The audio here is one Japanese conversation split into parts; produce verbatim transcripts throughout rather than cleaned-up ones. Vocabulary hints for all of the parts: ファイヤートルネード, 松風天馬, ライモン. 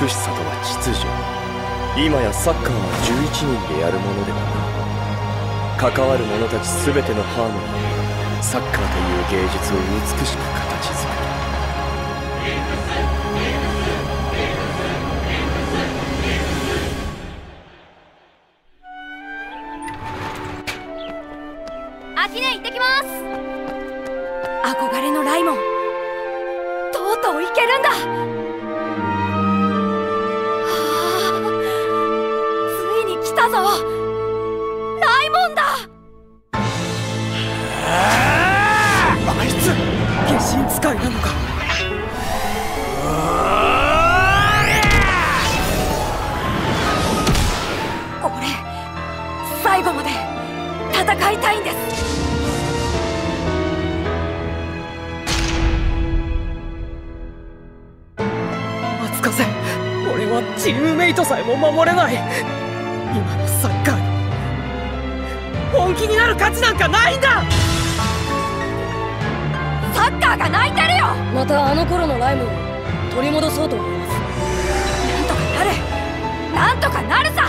美しさとは秩序。今やサッカーはじゅういちにんでやるものではない。関わる者たち全てのハーモニー、サッカーという芸術を美しく形作る。アキネ行ってきます。憧れのライモン、とうとう行けるんだ。はあ、ついに来たぞ、ライモンだ。あいつ化身使いなのか。俺、最後まで戦いたいんです。俺はチームメイトさえも守れない。今のサッカーに本気になる価値なんかないんだ。サッカーが泣いてるよ。またあの頃のライムを取り戻そうと思います。なんとかなる、なんとかなるさ。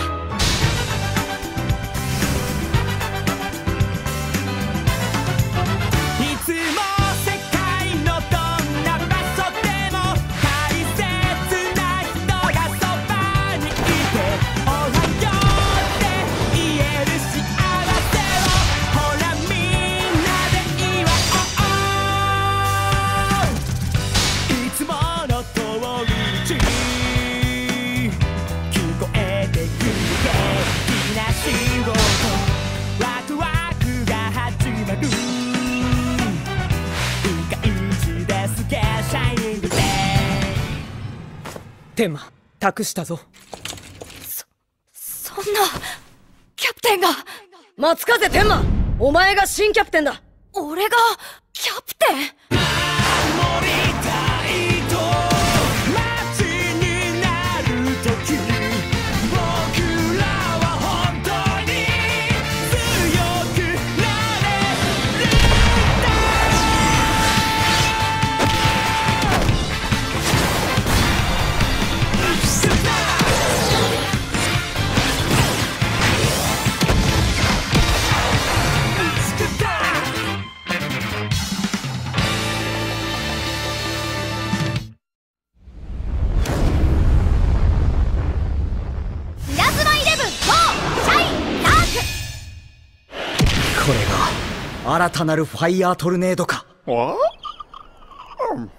天馬、託したぞ。そ、そんな、キャプテンが。松風天馬、お前が新キャプテンだ。俺が、キャプテン？これが新たなるファイヤートルネードか。ああ、うん。